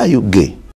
are you gay?